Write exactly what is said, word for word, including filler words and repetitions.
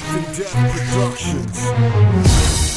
life and death productions.